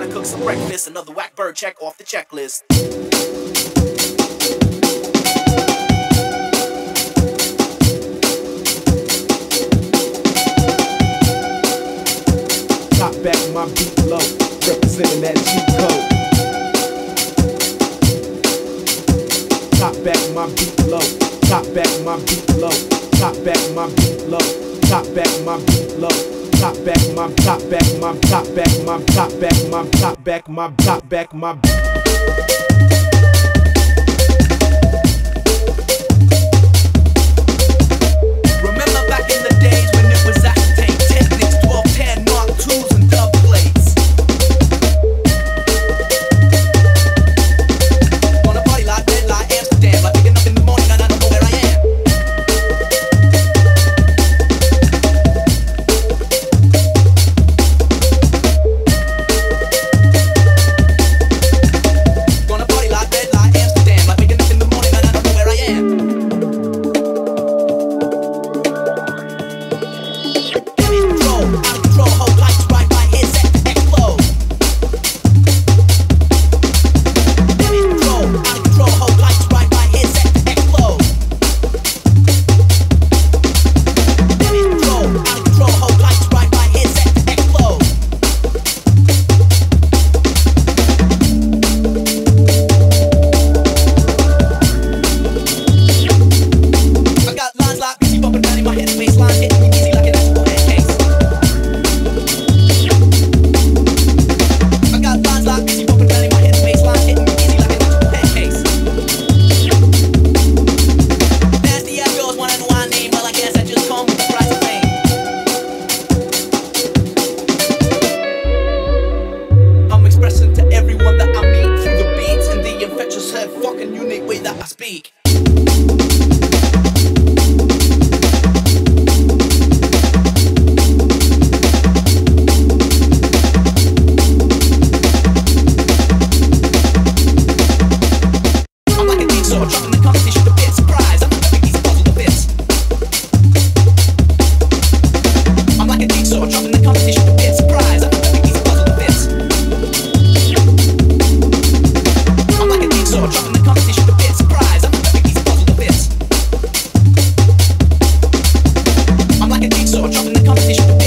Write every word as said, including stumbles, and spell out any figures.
trying to cook some breakfast. Another whack bird check off the checklist. Pop back my beat low, representing that cheat code. Pop back my beat low, pop back my beat low, pop back my beat low, pop back my beat low, pop back my, pop back my, pop back my, pop back my, pop back my, pop back my, pop back my. Speak. I'm like a jigsaw, dropping the competition.